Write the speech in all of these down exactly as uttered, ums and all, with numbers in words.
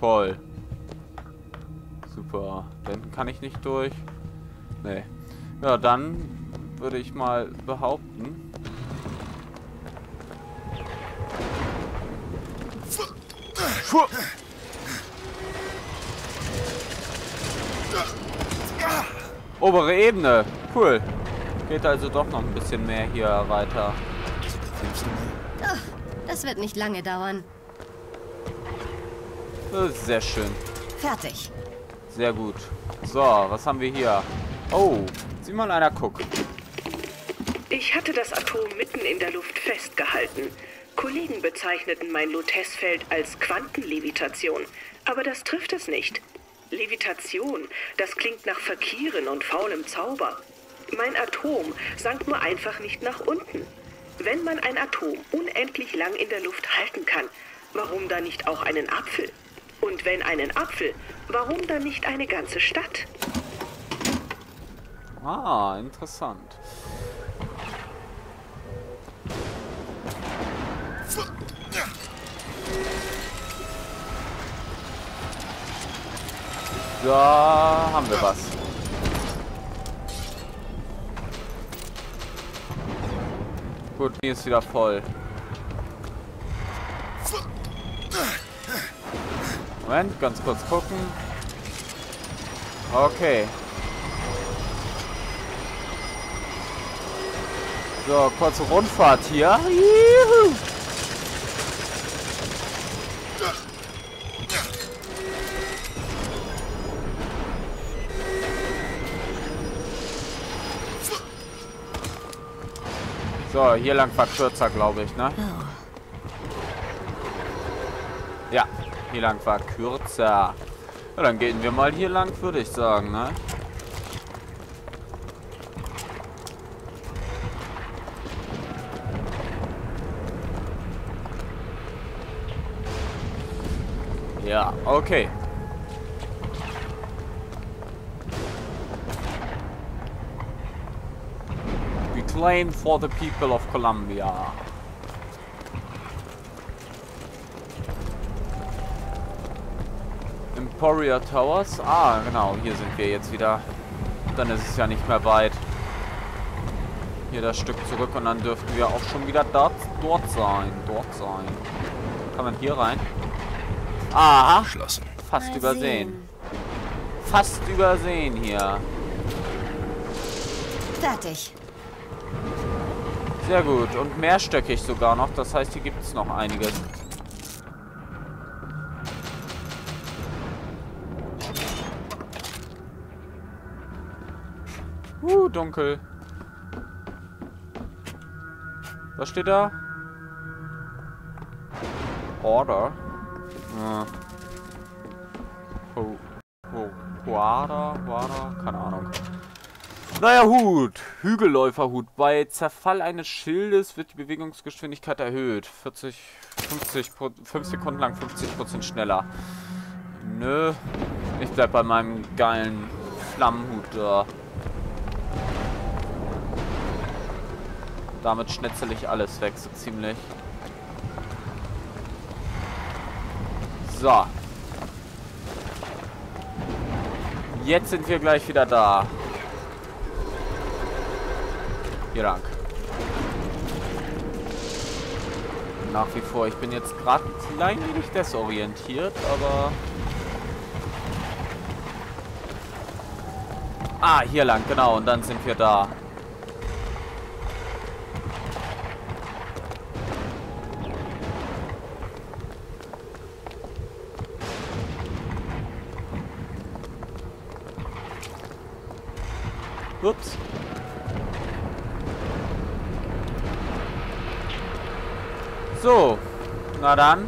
Toll. Super. Da hinten kann ich nicht durch. Nee. Ja, dann würde ich mal behaupten. Obere Ebene. Cool. Geht also doch noch ein bisschen mehr hier weiter. Ach, das wird nicht lange dauern. Sehr schön. Fertig. Sehr gut. So, was haben wir hier? Oh, sieh mal einer, guck. Ich hatte das Atom mitten in der Luft festgehalten. Kollegen bezeichneten mein Lotes-Feld als Quantenlevitation. Aber das trifft es nicht. Levitation, das klingt nach Verkehren und faulem Zauber. Mein Atom sank nur einfach nicht nach unten. Wenn man ein Atom unendlich lang in der Luft halten kann, warum dann nicht auch einen Apfel? Und wenn einen Apfel, warum dann nicht eine ganze Stadt? Ah, interessant. Da haben wir was. Gut, die ist wieder voll. Moment, ganz kurz gucken. Okay. So, kurze Rundfahrt hier. Juhu. So, hier lang war kürzer, glaube ich, ne? Ja, hier lang war kürzer. Ja, dann gehen wir mal hier lang, würde ich sagen, ne? Ja, okay. Claim for the people of Colombia. Emporia Towers. Ah, genau. Hier sind wir jetzt wieder. Dann ist es ja nicht mehr weit. Hier das Stück zurück und dann dürften wir auch schon wieder dort, dort sein. Dort sein. Kann man hier rein? Aha. Fast übersehen. Fast übersehen hier. Fertig. Sehr gut. Und mehrstöckig sogar noch. Das heißt, hier gibt es noch einiges. Uh, dunkel. Was steht da? Order. Äh. Oh. Oh. Guada, Guada. Keine Ahnung. Neuer Hut. Hügelläuferhut. Bei Zerfall eines Schildes wird die Bewegungsgeschwindigkeit erhöht. vierzig, fünfzig, fünf Sekunden lang fünfzig Prozent schneller. Nö. Ich bleib bei meinem geilen Flammenhut da. Damit schnetzel ich alles weg, so ziemlich. So. Jetzt sind wir gleich wieder da. Hier lang. Nach wie vor, ich bin jetzt gerade ein klein wenig desorientiert, aber... Ah, hier lang, genau, und dann sind wir da. Ups. So, na dann.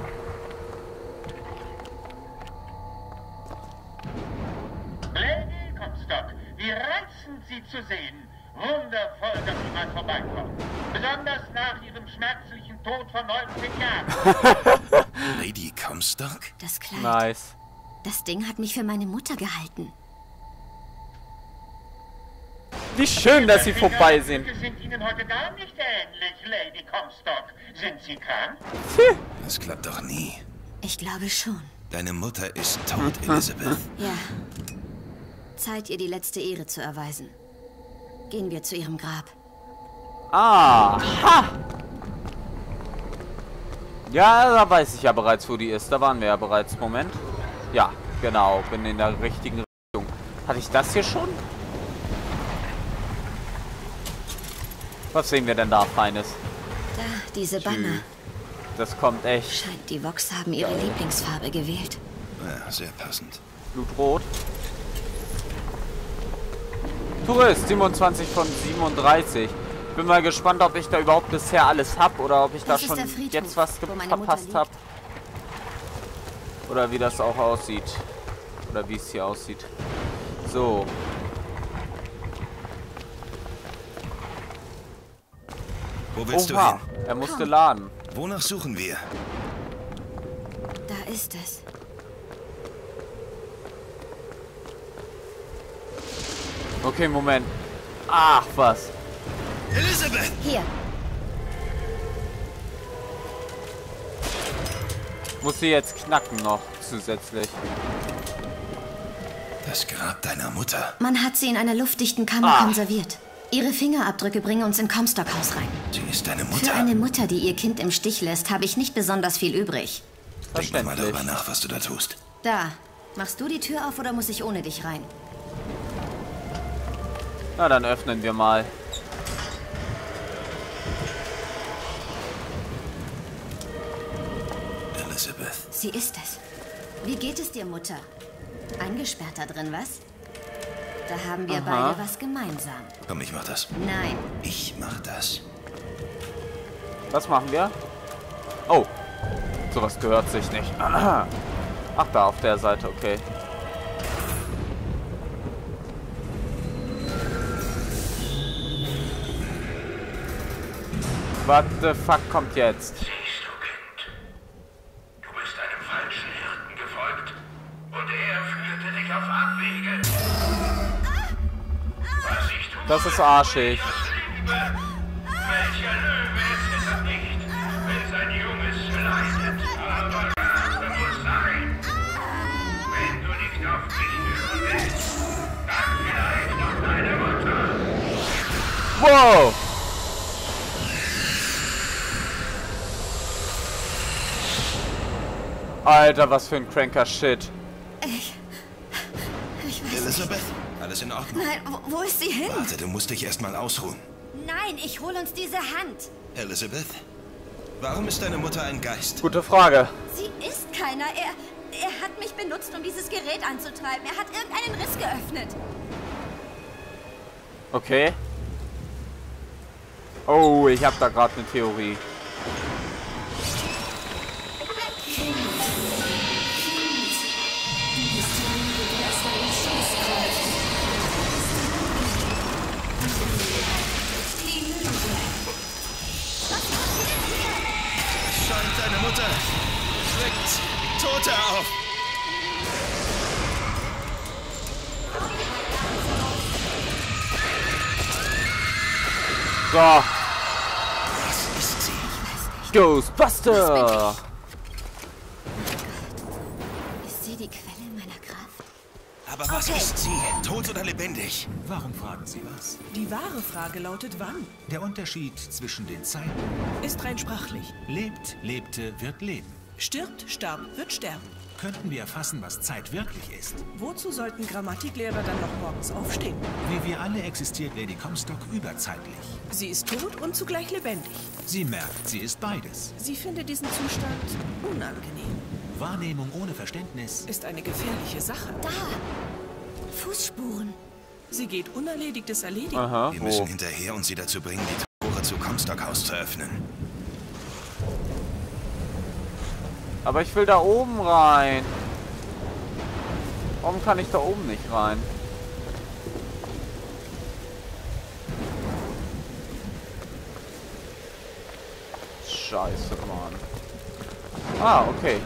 Lady Comstock, wie reizend Sie zu sehen. Wundervoll, dass Sie mal vorbeikommen. Besonders nach Ihrem schmerzlichen Tod von neunzehn Jahren. Lady Comstock? Das Kleid. Nice. Das Ding hat mich für meine Mutter gehalten. Wie schön, dass Sie vorbei sind. Wir sind Ihnen heute gar nicht ähnlich, Lady Comstock. Sind Sie krank? Das klappt doch nie. Ich glaube schon. Deine Mutter ist tot, Elisabeth. Ja. Zeit, ihr die letzte Ehre zu erweisen. Gehen wir zu ihrem Grab. Ah! Ha! Ja, da weiß ich ja bereits, wo die ist. Da waren wir ja bereits. Moment. Ja, genau. Bin in der richtigen Richtung. Hatte ich das hier schon? Was sehen wir denn da Feines? Da, diese Banner. Das kommt echt. Scheint, die Vox haben ihre ja. Lieblingsfarbe gewählt. Ja, sehr passend. Blutrot. Tourist, siebenundzwanzig von siebenunddreißig. Bin mal gespannt, ob ich da überhaupt bisher alles hab oder ob ich das da schon Friedhof, jetzt was verpasst hab. Oder wie das auch aussieht. Oder wie es hier aussieht. So. Wo willst Oha, du hin? Er musste Komm. laden. Wonach suchen wir? Da ist es. Okay, Moment. Ach, was. Elisabeth! Hier. Muss sie jetzt knacken noch zusätzlich. Das Grab deiner Mutter. Man hat sie in einer luftdichten Kammer Ach. konserviert. Ihre Fingerabdrücke bringen uns in Comstock House rein. Sie ist deine Mutter. Für eine Mutter, die ihr Kind im Stich lässt, habe ich nicht besonders viel übrig. Denk mal darüber nach, was du da tust. Da. Machst du die Tür auf oder muss ich ohne dich rein? Na, dann öffnen wir mal. Elisabeth. Sie ist es. Wie geht es dir, Mutter? Eingesperrt da drin, was? Da haben wir Aha. beide was gemeinsam. Komm, ich mach das. Nein. Ich mach das. Was machen wir? Oh. Sowas gehört sich nicht. Aha. Ach, da auf der Seite, okay. What the fuck kommt jetzt? Das ist arschig. Wow! Alter, was für ein cranker Shit. Ich... ich weiß Elisabeth? Nicht. Alles in Ordnung? Nein, wo, wo ist sie hin? Warte, du musst dich erstmal ausruhen. Nein, ich hol uns diese Hand. Elisabeth, warum ist deine Mutter ein Geist? Gute Frage. Sie ist keiner. Er, er hat mich benutzt, um dieses Gerät anzutreiben. Er hat irgendeinen Riss geöffnet. Okay. Oh, ich hab da gerade eine Theorie. Deine Mutter schreckt Tote auf. So. Was ist sie? Ghostbuster! Ist sie die Quelle meiner Kraft? Aber was okay. ist sie? Tot oder lebendig? Warum fragen Sie was? Die wahre Frage lautet wann? Der Unterschied zwischen den Zeiten ist rein sprachlich. Lebt, lebte, wird leben. Stirbt, starb, wird sterben. Könnten wir erfassen, was Zeit wirklich ist? Wozu sollten Grammatiklehrer dann noch morgens aufstehen? Wie wir alle existiert Lady Comstock überzeitlich. Sie ist tot und zugleich lebendig. Sie merkt, sie ist beides. Sie findet diesen Zustand unangenehm. Wahrnehmung ohne Verständnis ist eine gefährliche Sache. Da! Fußspuren. Sie geht unerledigtes erledigen. Aha, wir wo? müssen hinterher und sie dazu bringen, die Tore zu Comstock House zu öffnen. Aber ich will da oben rein. Warum kann ich da oben nicht rein? Scheiße, Mann. Ah, okay.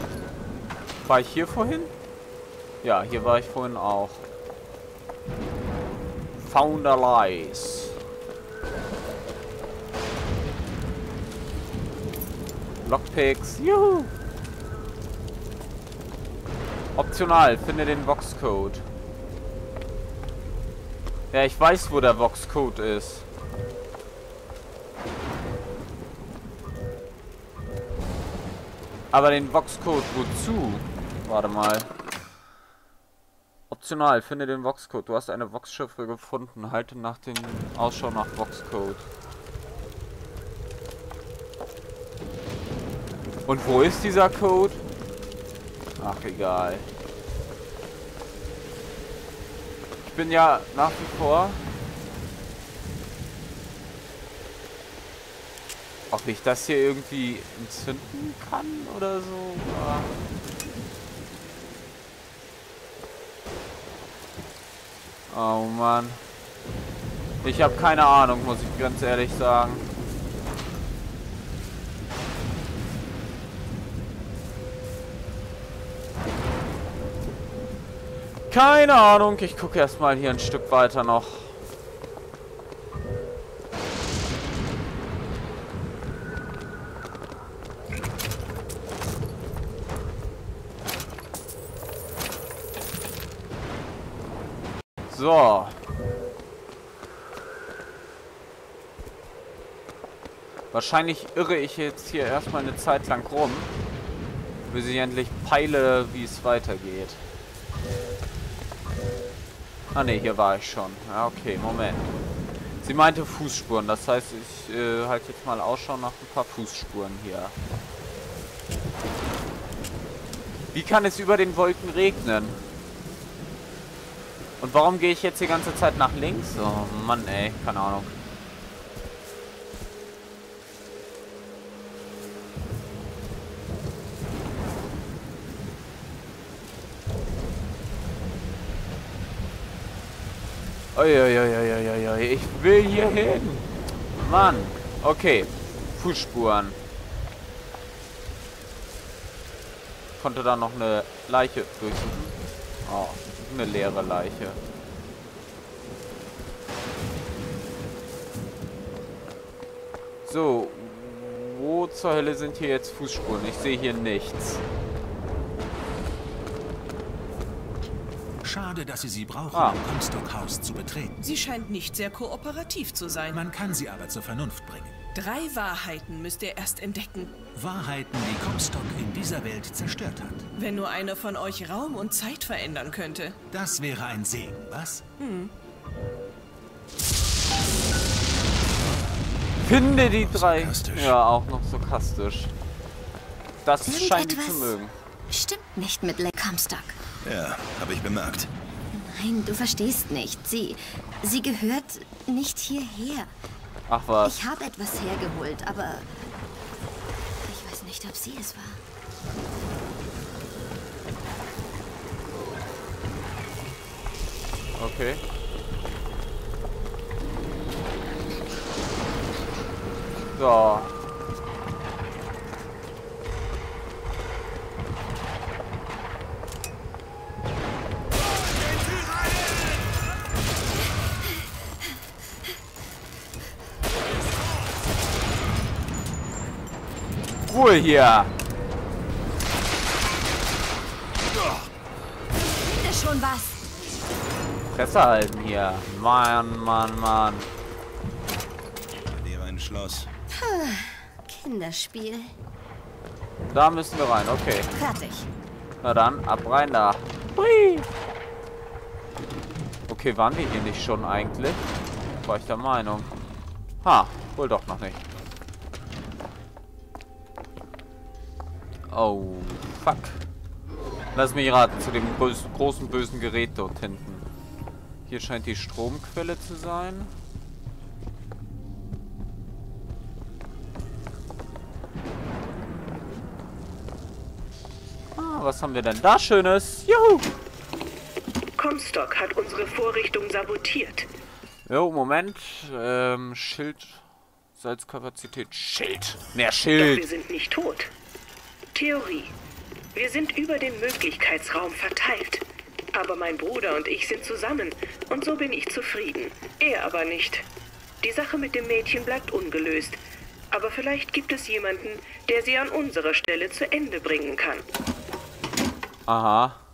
War ich hier vorhin? Ja, hier war ich vorhin auch. Founder Lies. Lockpicks. Juhu. Optional, finde den Voxcode. Ja, ich weiß, wo der Voxcode ist. Aber den Voxcode wozu? Warte mal. Optional, finde den Voxcode. Du hast eine Voxschiffre gefunden. Halte nach dem Ausschau nach Voxcode. Und wo ist dieser Code? Ach, egal. Ich bin ja nach wie vor... Ob ich das hier irgendwie entzünden kann oder so? Ja. Oh Mann. Ich habe keine Ahnung, muss ich ganz ehrlich sagen. Keine Ahnung, ich gucke erstmal hier ein Stück weiter noch. So. Wahrscheinlich irre ich jetzt hier erstmal eine Zeit lang rum, bis ich endlich peile, wie es weitergeht. Ah ne, hier war ich schon. Ja, okay, Moment. Sie meinte Fußspuren, das heißt, ich äh, halte jetzt mal Ausschau nach ein paar Fußspuren hier. Wie kann es über den Wolken regnen? Und warum gehe ich jetzt die ganze Zeit nach links? Oh Mann, ey, keine Ahnung. Uiuiuiuiui, ich will hier hin. Mann, okay. Fußspuren. Konnte da noch eine Leiche durchsuchen. Oh. Eine leere Leiche. So, wo zur Hölle sind hier jetzt Fußspuren? Ich sehe hier nichts. Schade, dass Sie sie brauchen, ah. um Comstock House zu betreten. Sie scheint nicht sehr kooperativ zu sein. Man kann sie aber zur Vernunft bringen. Drei Wahrheiten müsst ihr erst entdecken. Wahrheiten, die Comstock in dieser Welt zerstört hat. Wenn nur einer von euch Raum und Zeit verändern könnte. Das wäre ein Segen, was? Hm. Finde die drei... Ja, auch noch sarkastisch. Das Irgend scheint sie zu mögen. Stimmt nicht mit Lady Comstock. Ja, habe ich bemerkt. Nein, du verstehst nicht. Sie... Sie gehört nicht hierher. Ach was. Ich habe etwas hergeholt, aber ich weiß nicht, ob sie es war. Okay. So. Ruhe hier. Ist schon was. Fresse halten hier. Mann, Mann, Mann. Bei dir ein Schloss. Kinderspiel. Da müssen wir rein, okay. Fertig. Na dann, ab rein da. Hui. Okay, waren wir hier nicht schon eigentlich? War ich der Meinung. Ha, wohl doch noch nicht. Oh, fuck. Lass mich raten, zu dem bösen, großen, bösen Gerät dort hinten. Hier scheint die Stromquelle zu sein. Ah, was haben wir denn da Schönes? Juhu! Comstock hat unsere Vorrichtung sabotiert. Jo, Moment. Ähm, Schild. Salzkapazität. Schild. Mehr Schild. Doch wir sind nicht tot. Theorie. Wir sind über den Möglichkeitsraum verteilt. Aber mein Bruder und ich sind zusammen und so bin ich zufrieden. Er aber nicht. Die Sache mit dem Mädchen bleibt ungelöst. Aber vielleicht gibt es jemanden, der sie an unserer Stelle zu Ende bringen kann. Aha.